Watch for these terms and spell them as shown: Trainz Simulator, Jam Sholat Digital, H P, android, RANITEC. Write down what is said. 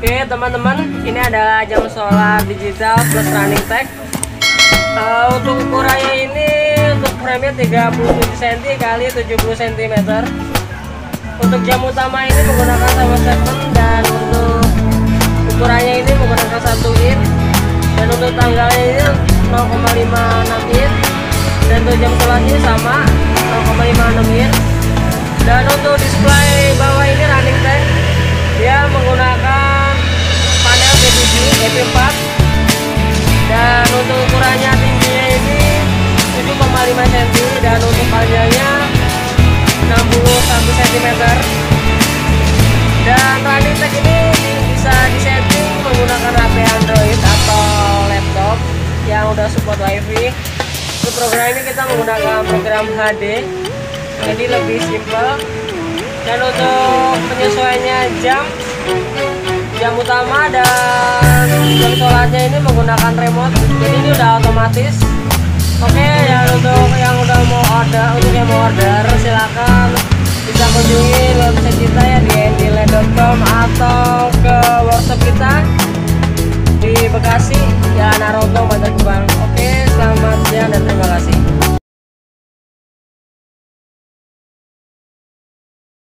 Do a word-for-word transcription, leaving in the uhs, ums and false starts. Oke teman-teman, ini adalah jam sholat digital plus running tag. Uh, untuk ukurannya ini untuk frame-nya tiga puluh tujuh senti kali tujuh puluh senti. Untuk jam utama ini menggunakan sama seven, dan untuk ukurannya ini menggunakan satu inch, dan untuk tanggalnya ini nol koma lima enam inch, dan untuk jam sholatnya sama nol koma lima enam inch. Dan untuk display bawah ini RANITEC, dia menggunakan panel B tujuh E P empat, dan untuk ukurannya tingginya ini tujuh koma lima senti, dan untuk panjangnya enam puluh satu senti. Dan RANITEC ini bisa disetting menggunakan H P Android atau laptop yang udah support WiFi. Untuk program ini kita menggunakan program H D, jadi lebih simpel. Dan untuk penyesuaiannya jam jam utama dan jam sholatnya ini menggunakan remote, jadi ini udah otomatis. Oke, ya untuk yang udah mau order untuk yang mau order silakan bisa kunjungi website kita ya di n d land dot com atau ke workshop kita di Bekasi, Jalan Arondo, Bantar Gebang. Oke, selamat siang dan terima kasih.